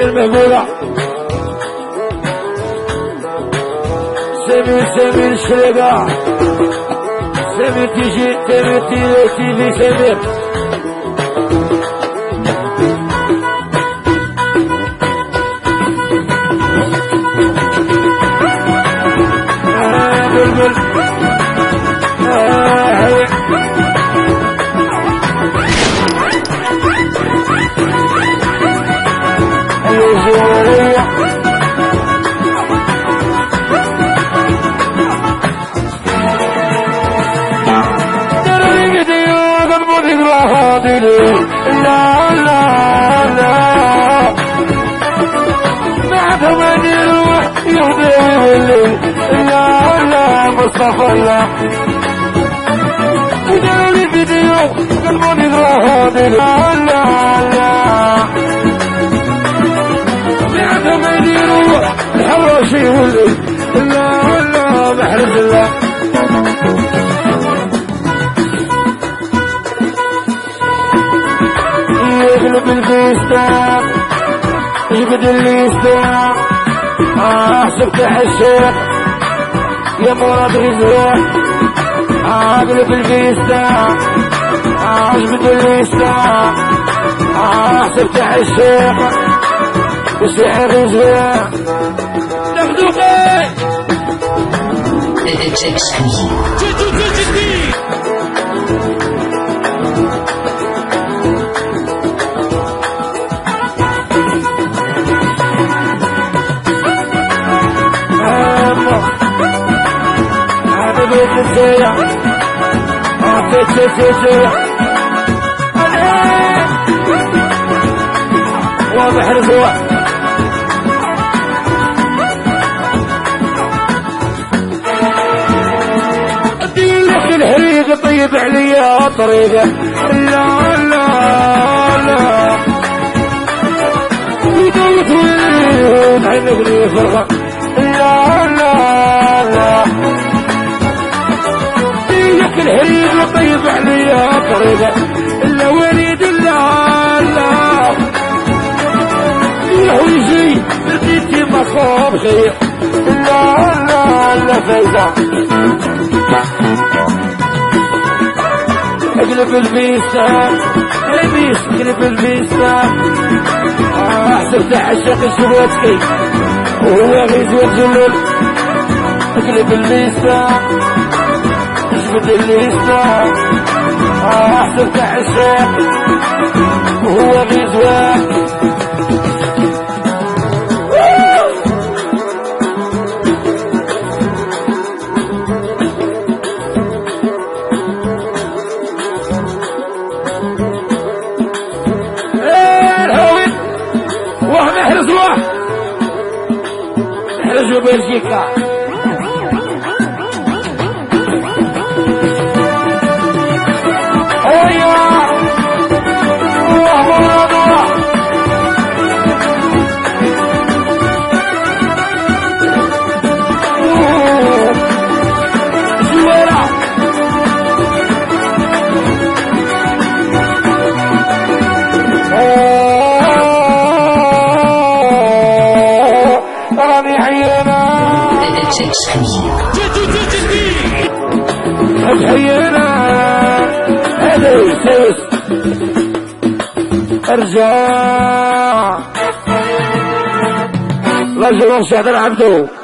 المهجورة سمير شريبة سمير تيجي سمير تيجي سمير يا مراد غزوة اقلب الفيستا اجبد الليستا تفتح الشيخ وسيح غزوة تفتوقي واضح الرجوع اديني لك الحريق طيب عليا طريقه لا لا لا يدوت وين عينك لي فرقه لا لا لا الحريق طيب عليا طريقه الا وليد الله الله يهوي شي لقيتي ما صاب خير لا لا لا فايده اقلب الفيستا اقلب الفيستا تفتح الشيخ الشبوتكي وهو غيزو الزلول اقلب الفيستا بدي اللي يسمع تفتح الشيخ وهو بيزواج الهويد وهم يحرز واحد يحرزوا بلجيكا ارجع لا جلوس يا عبدو.